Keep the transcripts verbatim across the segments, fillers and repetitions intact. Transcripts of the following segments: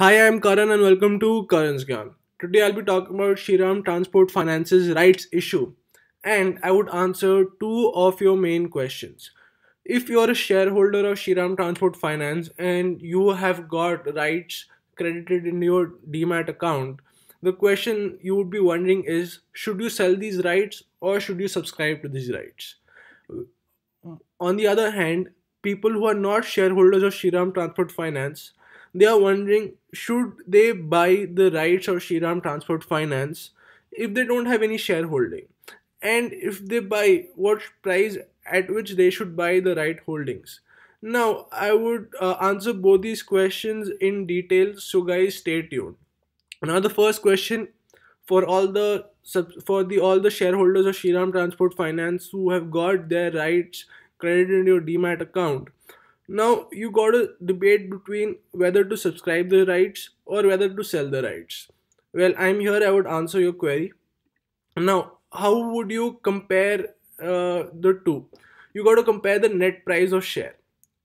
Hi, I am Karan and welcome to Karan's Gyaan. Today I'll be talking about Shriram Transport Finance's rights issue, and I would answer two of your main questions. If you are a shareholder of Shriram Transport Finance and you have got rights credited in your D MAT account, the question you would be wondering is, should you sell these rights or should you subscribe to these rights? On the other hand, people who are not shareholders of Shriram Transport Finance, they are wondering, should they buy the rights of Shriram Transport Finance if they don't have any shareholding? And if they buy, what price at which they should buy the right holdings? Now, I would uh, answer both these questions in detail, so guys, stay tuned. Now, the first question for all the for the all the shareholders of Shriram Transport Finance who have got their rights credited in your D MAT account. Now, you got a debate between whether to subscribe the rights or whether to sell the rights. Well, I'm here, I would answer your query. Now, how would you compare uh, the two? You got to compare the net price of share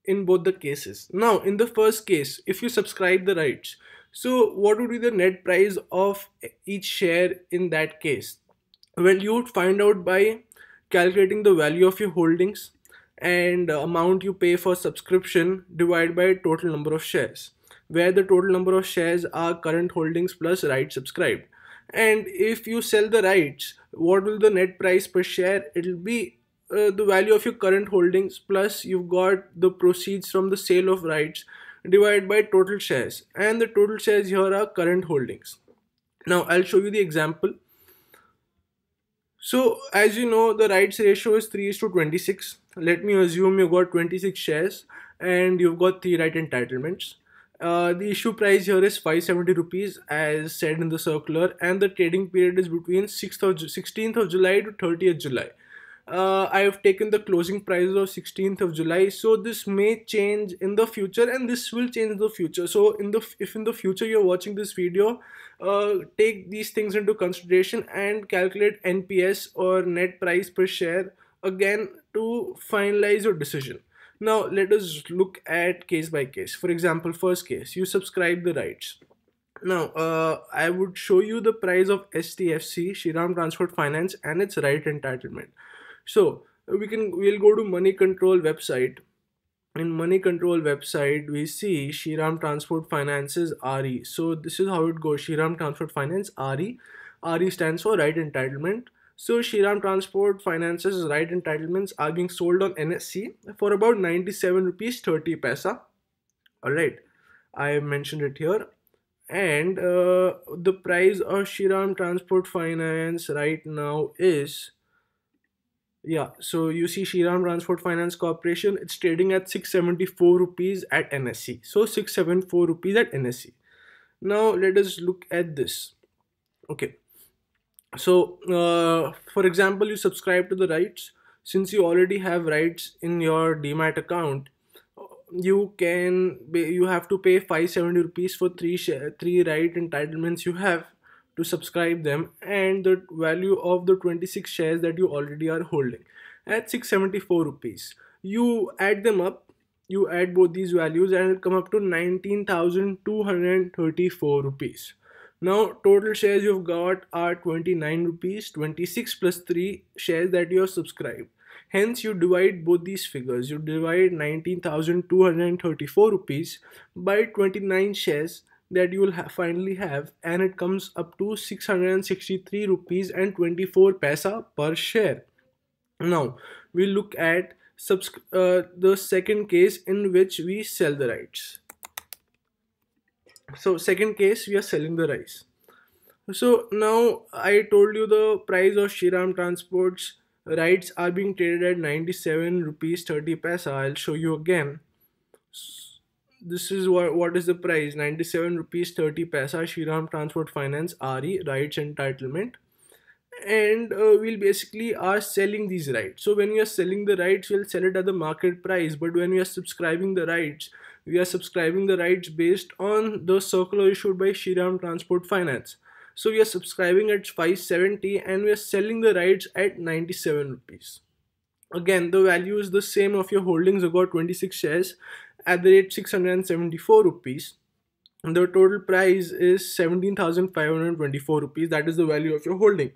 in both the cases. Now, in the first case, if you subscribe the rights, so what would be the net price of each share in that case? Well, you would find out by calculating the value of your holdings and uh, amount you pay for subscription divided by total number of shares, where the total number of shares are current holdings plus rights subscribed. And if you sell the rights, what will the net price per share? It will be uh, the value of your current holdings plus you've got the proceeds from the sale of rights divided by total shares, and the total shares here are current holdings. Now I'll show you the example. So as you know, the rights ratio is three is to twenty-six. Let me assume you got twenty-six shares and you've got three right entitlements. Uh, the issue price here is five hundred seventy rupees as said in the circular, and the trading period is between sixteenth of July to thirtieth of July. Uh, I have taken the closing price of sixteenth of July, so this may change in the future, and this will change in the future. So in the if in the future you're watching this video, uh, take these things into consideration and calculate N P S or net price per share again to finalize your decision. Now let us look at case by case. For example, first case, you subscribe the rights. Now uh, I would show you the price of S T F C, Shriram Transport Finance, and its right entitlement. So we can we'll go to Moneycontrol website. In Moneycontrol website, we see Shriram Transport Finance's R E. So this is how it goes. Shriram Transport Finance R E. R E stands for right entitlement. So Shriram Transport Finance's right entitlements are being sold on N S E for about ninety-seven rupees thirty paisa. All right, I have mentioned it here. And uh, the price of Shriram Transport Finance right now is, yeah, so you see Shriram Transport Finance Corporation, it's trading at six hundred seventy-four rupees at N S E. So six hundred seventy-four rupees at N S E. Now let us look at this. Okay, so uh, for example, you subscribe to the rights. Since you already have rights in your D MAT account, you can you have to pay five hundred seventy rupees for three share, three right entitlements you have to subscribe them, and the value of the twenty-six shares that you already are holding at six hundred seventy-four rupees. You add them up, you add both these values, and it'll come up to nineteen thousand two hundred thirty-four rupees. Now total shares you've got are twenty-nine rupees, twenty-six plus three shares that you have subscribed. Hence you divide both these figures. You divide nineteen thousand two hundred thirty-four rupees by twenty-nine shares that you will ha finally have, and it comes up to six hundred sixty-three rupees and twenty-four paisa per share. Now we look at subs uh, the second case in which we sell the rights. So second case, we are selling the rights. So now I told you the price of Shriram Transport's rights are being traded at ninety-seven rupees thirty paisa. I'll show you again. This is what, what is the price, ninety-seven rupees thirty paisa, Shriram Transport Finance R E, rights entitlement. And uh, we'll basically are selling these rights. So when we are selling the rights, we'll sell it at the market price. But when we are subscribing the rights, we are subscribing the rights based on the circular issued by Shriram Transport Finance. So we are subscribing at five seventy and we are selling the rights at ninety-seven rupees. Again, the value is the same of your holdings. You got twenty-six shares at the rate six hundred seventy-four rupees. the total price is seventeen thousand five hundred twenty-four rupees. That is the value of your holding.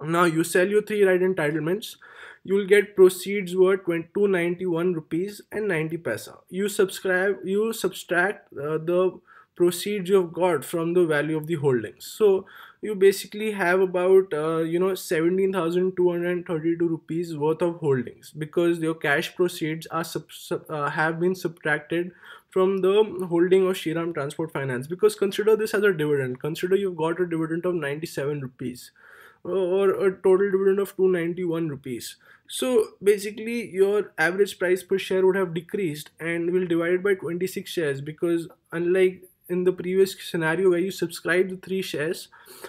Now you sell your three right entitlements, you will get proceeds worth two hundred ninety-one rupees and ninety paisa. You subscribe, you subtract uh, the proceeds you've got from the value of the holdings. So you basically have about uh, you know seventeen thousand two hundred thirty-two rupees worth of holdings, because your cash proceeds are sub, sub, uh, have been subtracted from the holding of Shriram Transport Finance. Because consider this as a dividend. Consider you've got a dividend of ninety-seven rupees. Or a total dividend of two hundred ninety-one rupees. So basically your average price per share would have decreased, and will divide by twenty-six shares, because unlike in the previous scenario where you subscribed the three shares,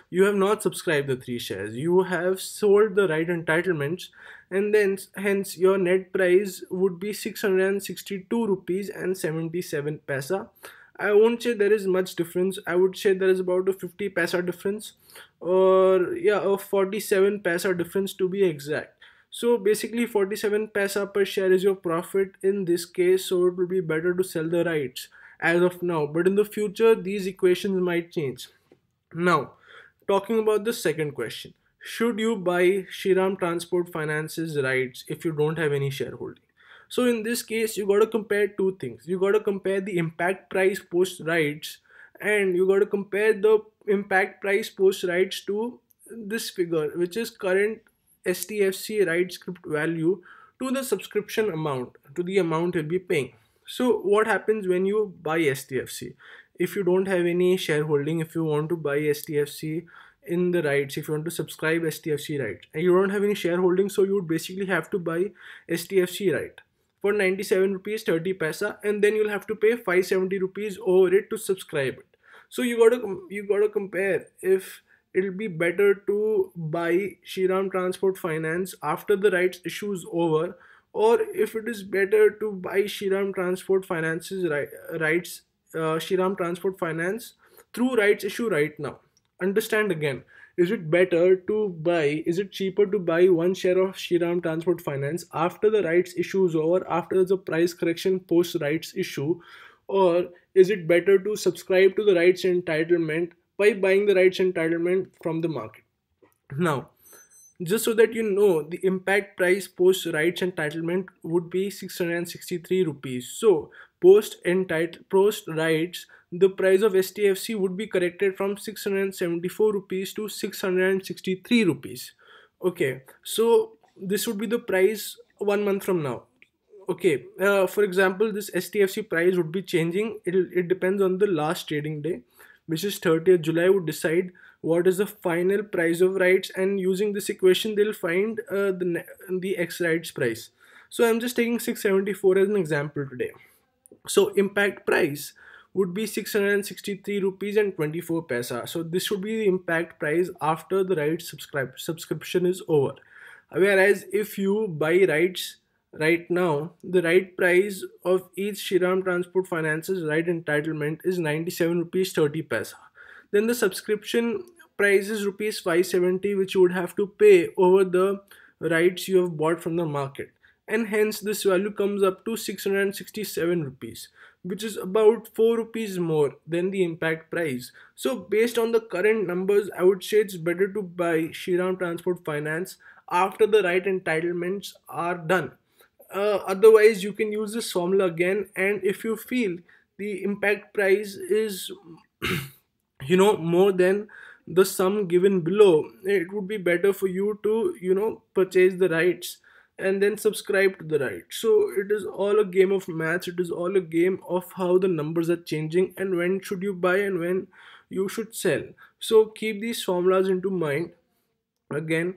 you have not subscribed the three shares. You have sold the right entitlements, and then hence your net price would be six hundred sixty-two rupees and seventy-seven paisa. I won't say there is much difference. I would say there is about a fifty paisa difference, or yeah, a forty-seven paisa difference to be exact. So basically forty-seven paisa per share is your profit in this case, so it will be better to sell the rights as of now, but in the future these equations might change. Now talking about the second question, should you buy Shriram Transport Finance's rights if you don't have any shareholding? So in this case, you got to compare two things. You got to compare the impact price post rights, and you got to compare the impact price post rights to this figure, which is current S T F C right script value to the subscription amount, to the amount you'll be paying. So what happens when you buy S T F C? If you don't have any shareholding, if you want to buy S T F C in the rights, if you want to subscribe S T F C rights, and you don't have any shareholding, so you would basically have to buy S T F C right for ninety-seven rupees thirty paisa, and then you'll have to pay five hundred seventy rupees over it to subscribe it. So you gotta you gotta compare if it'll be better to buy Shriram Transport Finance after the rights issue is over, or if it is better to buy Shriram Transport Finance's right, rights uh, Shriram Transport Finance through rights issue right now. Understand again. Is it better to buy, is it cheaper to buy one share of Shriram Transport Finance after the rights issue is over, after the price correction post rights issue, or is it better to subscribe to the rights entitlement by buying the rights entitlement from the market? Now, just so that you know, the impact price post rights entitlement would be six hundred sixty-three rupees. So post entitled post rights, the price of S T F C would be corrected from six hundred seventy-four rupees to six hundred sixty-three rupees. Okay, so this would be the price one month from now. Okay, uh, for example, this S T F C price would be changing. It'll, it depends on the last trading day, which is thirtieth July, would decide what is the final price of rights, and using this equation they'll find uh, the, the X rights price. So I'm just taking six hundred seventy-four as an example today. So impact price would be six hundred sixty-three rupees and twenty-four paisa. So this should be the impact price after the rights subscribe subscription is over. Whereas if you buy rights right now, the right price of each Shriram Transport Finance's right entitlement is ninety-seven rupees thirty paisa. Then the subscription price is rupees five hundred seventy, which you would have to pay over the rights you have bought from the market. And hence this value comes up to six hundred sixty-seven rupees, which is about four rupees more than the impact price. So based on the current numbers, I would say it's better to buy Shriram Transport Finance after the right entitlements are done. Uh, otherwise you can use this formula again, and if you feel the impact price is you know more than the sum given below, it would be better for you to you know purchase the rights and then subscribe to the right. So it is all a game of maths. It is all a game of how the numbers are changing and when should you buy and when you should sell. So keep these formulas into mind. Again,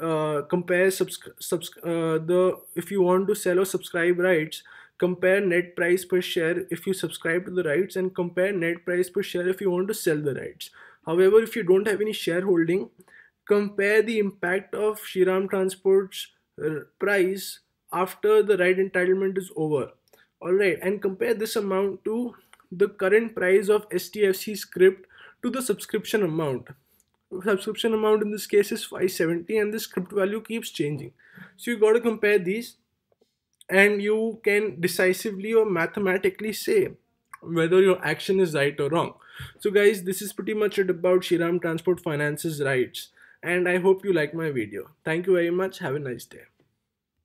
uh, compare subs subs uh, the if you want to sell or subscribe rights, compare net price per share if you subscribe to the rights, and compare net price per share if you want to sell the rights. However, if you don't have any shareholding, compare the impact of Shriram Transport's price after the right entitlement is over. Alright, and compare this amount to the current price of S T F C script to the subscription amount. Subscription amount in this case is five hundred seventy, and the script value keeps changing. So you got to compare these, and you can decisively or mathematically say whether your action is right or wrong. So guys, this is pretty much it about Shriram Transport Finance's rights, and I hope you like my video. Thank you very much. Have a nice day.